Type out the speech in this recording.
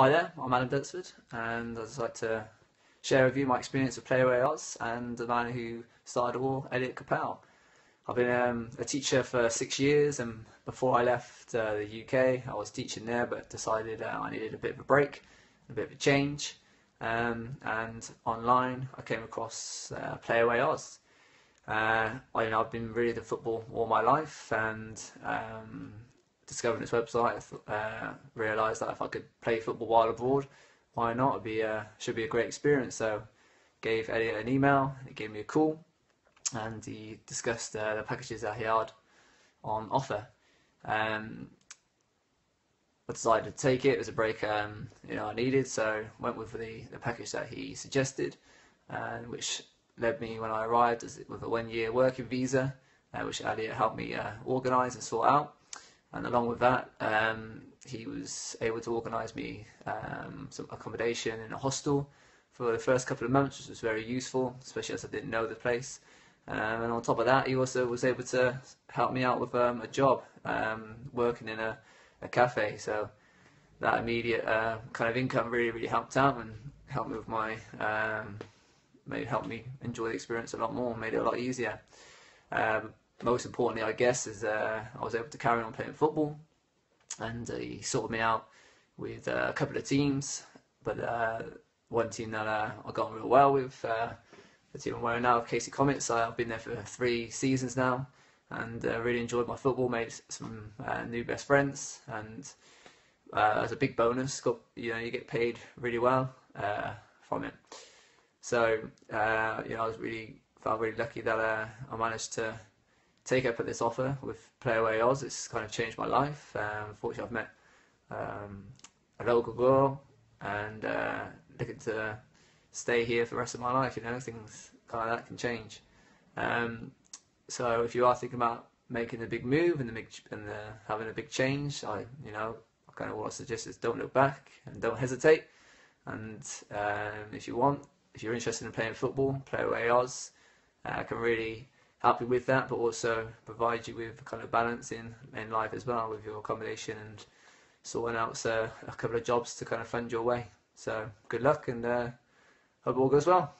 Hi there, I'm Adam Dunsford, and I'd just like to share with you my experience with Play Away and the man who started it all, Elliot Capel. I've been a teacher for 6 years, and before I left the UK, I was teaching there, but decided I needed a bit of a break, a bit of a change, and online I came across Play Away. I've been really into football all my life, and discovering its website, realised that if I could play football while abroad, why not? It'd be should be a great experience. So, gave Elliot an email. He gave me a call, and he discussed the packages that he had on offer. I decided to take it. It was a break I needed, so went with the package that he suggested, and which led me when I arrived with a 1-year working visa, which Elliot helped me organise and sort out. And along with that, he was able to organise me some accommodation in a hostel for the first couple of months, which was very useful, especially as I didn't know the place. And on top of that, he also was able to help me out with a job, working in a cafe. So that immediate kind of income really helped out and helped me with my helped me enjoy the experience a lot more, made it a lot easier. Most importantly, I guess, is I was able to carry on playing football, and he sorted me out with a couple of teams, but one team that I got on real well with, the team I'm wearing now, Casey Comets. I've been there for 3 seasons now, and really enjoyed my football, made some new best friends, and as a big bonus, you get paid really well from it. So I was really lucky that I managed to take up at this offer with Play Away. It's kind of changed my life. Unfortunately, I've met a local girl, and looking to stay here for the rest of my life. Things kind of that can change. So if you are thinking about making the big move and having a big change, I kind of what I suggest is don't look back and don't hesitate. And if you're interested in playing football, Play Away can really help you with that, but also provide you with kind of balance in life as well, with your accommodation and sorting out a couple of jobs to kind of fund your way. So good luck, and hope all goes well.